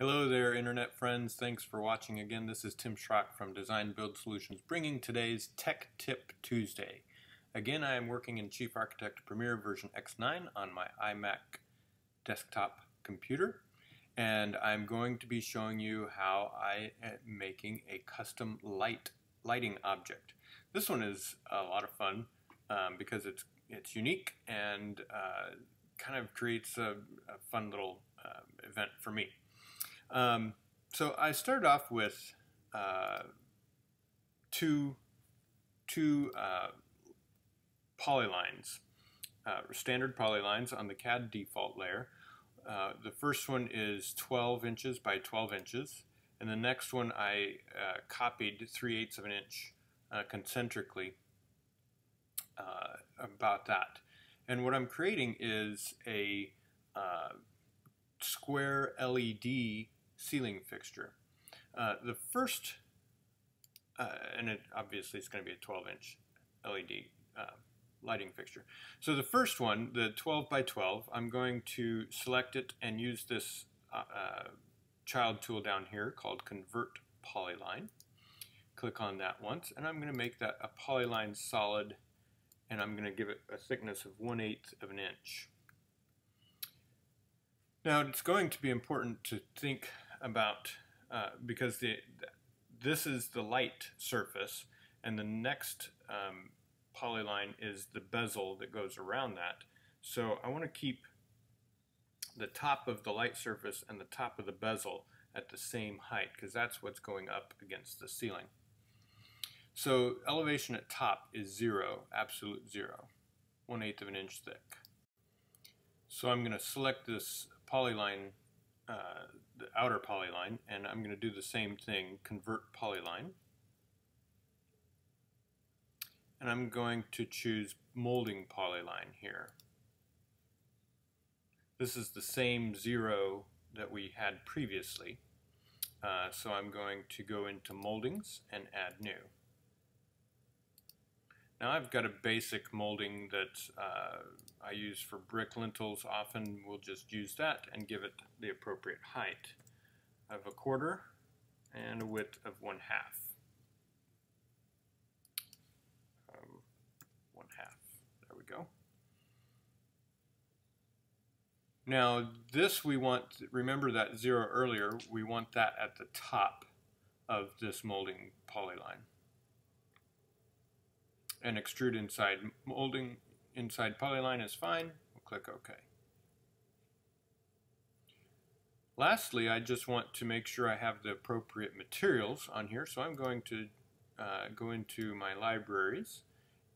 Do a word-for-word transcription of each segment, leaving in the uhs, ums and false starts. Hello there, Internet friends. Thanks for watching again. This is Tim Schrock from Design Build Solutions, bringing today's Tech Tip Tuesday. Again, I am working in Chief Architect Premier version X nine on my iMac desktop computer, and I'm going to be showing you how I am making a custom light lighting object. This one is a lot of fun um, because it's, it's unique and uh, kind of creates a, a fun little uh, event for me. Um, so I started off with uh, two, two uh, polylines, uh, standard polylines on the C A D default layer. Uh, the first one is twelve inches by twelve inches, and the next one I uh, copied three eighths of an inch uh, concentrically uh, about that. And what I'm creating is a uh, square L E D ceiling fixture. Uh, the first, uh, and it obviously it's going to be a twelve inch L E D uh, lighting fixture. So the first one, the twelve by twelve, I'm going to select it and use this uh, uh, child tool down here called Convert Polyline. Click on that once, and I'm going to make that a polyline solid, and I'm going to give it a thickness of one eighth of an inch. Now, it's going to be important to think about, uh, because the, this is the light surface, and the next um, polyline is the bezel that goes around that. So I want to keep the top of the light surface and the top of the bezel at the same height, because that's what's going up against the ceiling. So elevation at top is zero, absolute zero, one eighth of an inch thick. So I'm going to select this polyline, uh, the outer polyline, and I'm going to do the same thing, Convert Polyline. And I'm going to choose Molding Polyline here. This is the same zero that we had previously. Uh, so I'm going to go into Moldings and Add New. Now I've got a basic molding that uh, I use for brick lintels. Often we'll just use that and give it the appropriate height of a quarter and a width of one half. Um, one half, there we go. Now this we want, remember that zero earlier, we want that at the top of this molding polyline. And extrude inside molding inside polyline is fine. We'll click OK. Lastly, I just want to make sure I have the appropriate materials on here, so I'm going to uh, go into my libraries,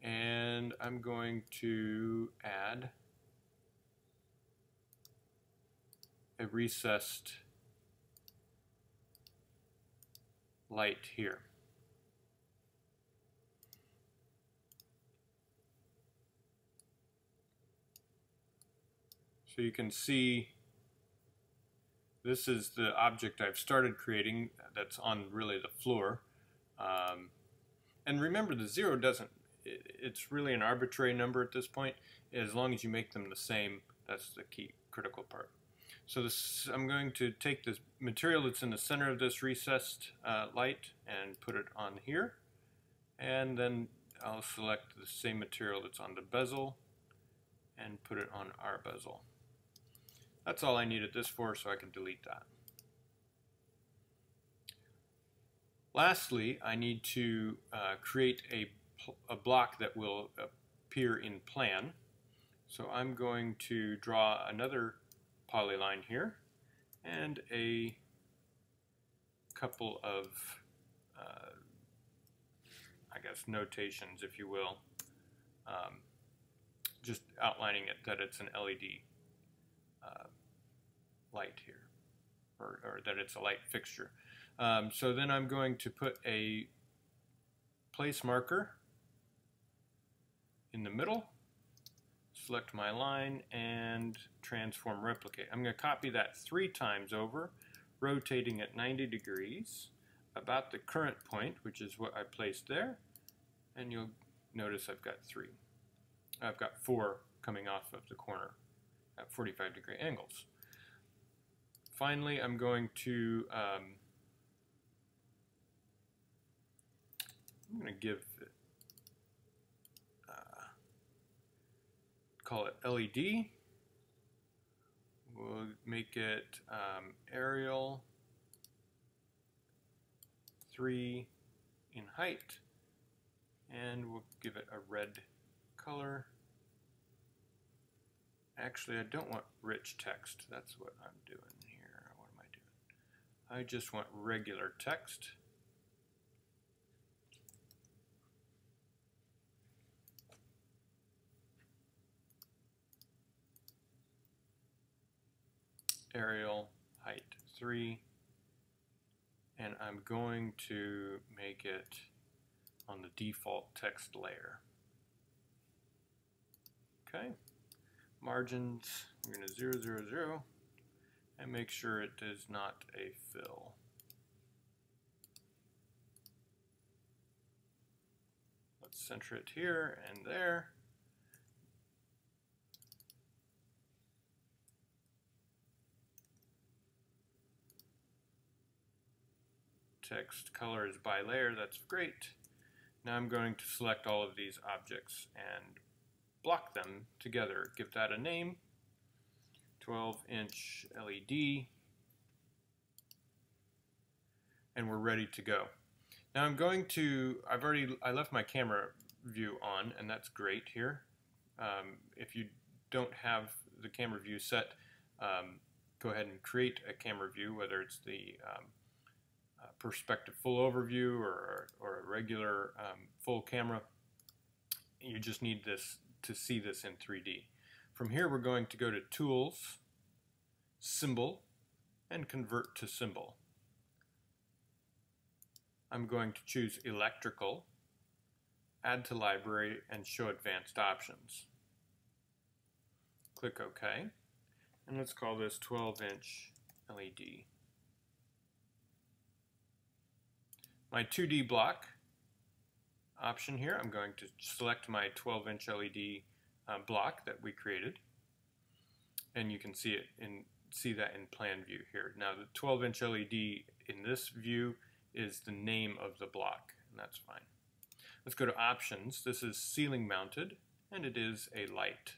and I'm going to add a recessed light here. So you can see this is the object I've started creating that's on really the floor. Um, and remember, the zero doesn't, it, it's really an arbitrary number at this point. As long as you make them the same, that's the key critical part. So this, I'm going to take this material that's in the center of this recessed uh, light and put it on here. And then I'll select the same material that's on the bezel and put it on our bezel. That's all I needed this for, so I can delete that. Lastly, I need to uh, create a, a block that will appear in plan. So I'm going to draw another polyline here and a couple of, uh, I guess, notations, if you will, um, just outlining it that it's an L E D Uh, light here, or, or that it's a light fixture. Um, so then I'm going to put a place marker in the middle, select my line, and transform replicate. I'm going to copy that three times over, rotating at ninety degrees, about the current point, which is what I placed there, and you'll notice I've got three. I've got four coming off of the corner at forty-five degree angles. finally, I'm going to um, I'm going to give it, uh, call it L E D. We'll make it um, Arial three in height, and we'll give it a red color. Actually, I don't want rich text. That's what I'm doing here. What am I doing? I just want regular text. Arial height three, and I'm going to make it on the default text layer. Okay, margins, I'm going to zero, zero, zero, and make sure it is not a fill. Let's center it here and there. Text color is by layer, that's great. Now I'm going to select all of these objects and block them together. Give that a name, twelve inch L E D, and we're ready to go. Now I'm going to, I've already, I left my camera view on, and that's great here. Um, if you don't have the camera view set, um, go ahead and create a camera view, whether it's the um, perspective full overview or, or a regular um, full camera. You just need this to see this in three D. From here we're going to go to Tools, Symbol, and Convert to Symbol. I'm going to choose Electrical, Add to Library, and Show Advanced Options. Click OK, and let's call this twelve inch L E D. My two D block option here, I'm going to select my twelve inch L E D um, block that we created, and you can see it in see that in plan view here. Now the twelve inch L E D in this view is the name of the block, and that's fine. Let's go to options. This is ceiling mounted, and it is a light.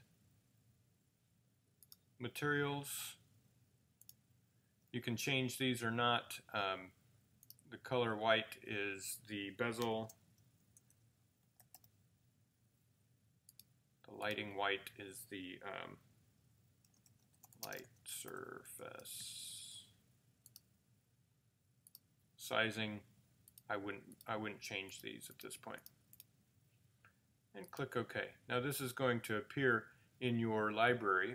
Materials, you can change these or not. Um, The color white is the bezel, the lighting white is the um, light surface. Sizing, I wouldn't, I wouldn't change these at this point. And click OK. Now this is going to appear in your library.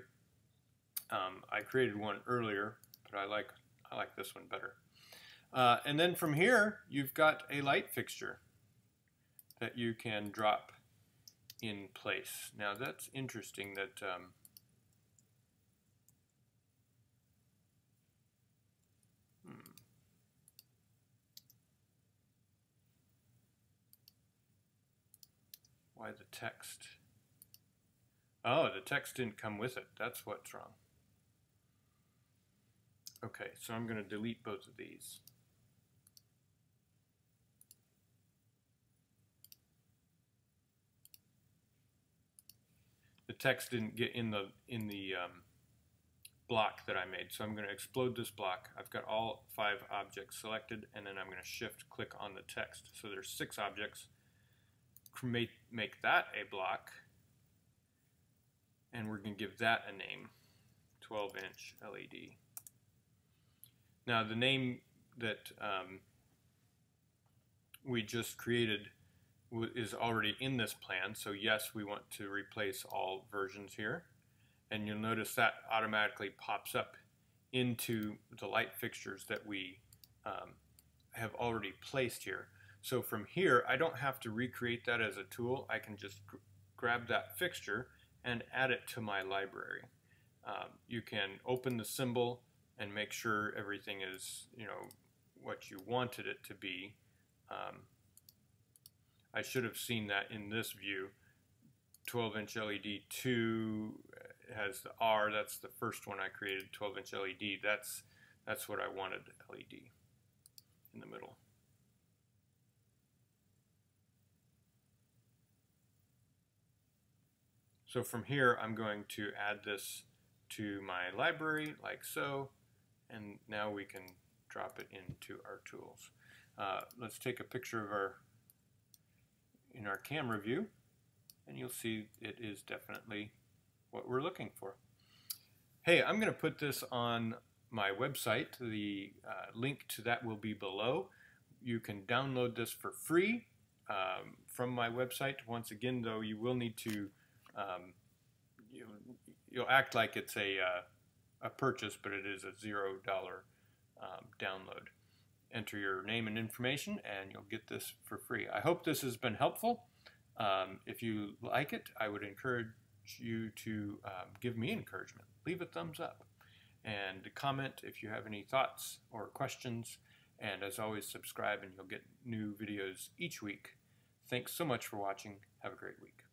Um, I created one earlier, but I like, I like this one better. Uh, and then from here, you've got a light fixture that you can drop in place. Now that's interesting that um, hmm. Why the text? Oh, the text didn't come with it. That's what's wrong. Okay, so I'm going to delete both of these. The text didn't get in the in the um, block that I made, so I'm going to explode this block. I've got all five objects selected, and then I'm going to shift click on the text. So there's six objects. Make, make that a block, and we're going to give that a name, twelve inch L E D. Now the name that um, we just created is already in this plan, so yes, we want to replace all versions here, and you'll notice that automatically pops up into the light fixtures that we um, have already placed here. So from here, I don't have to recreate that as a tool. I can just gr grab that fixture and add it to my library. Um, you can open the symbol and make sure everything is, you know, what you wanted it to be. Um, I should have seen that in this view. twelve inch L E D two has the R, that's the first one I created, twelve inch L E D, that's That's what I wanted, L E D in the middle. So from here, I'm going to add this to my library, like so, and now we can drop it into our tools. Uh, let's take a picture of our, in our camera view, and you'll see it is definitely what we're looking for. Hey, I'm going to put this on my website. The uh, link to that will be below. You can download this for free um, from my website. Once again, though, you will need to, um, you, you'll act like it's a, uh, a purchase, but it is a zero dollar um, download. Enter your name and information, and you'll get this for free. I hope this has been helpful. Um, if you like it, I would encourage you to um, give me encouragement. Leave a thumbs up and comment if you have any thoughts or questions. And as always, subscribe and you'll get new videos each week. Thanks so much for watching. Have a great week.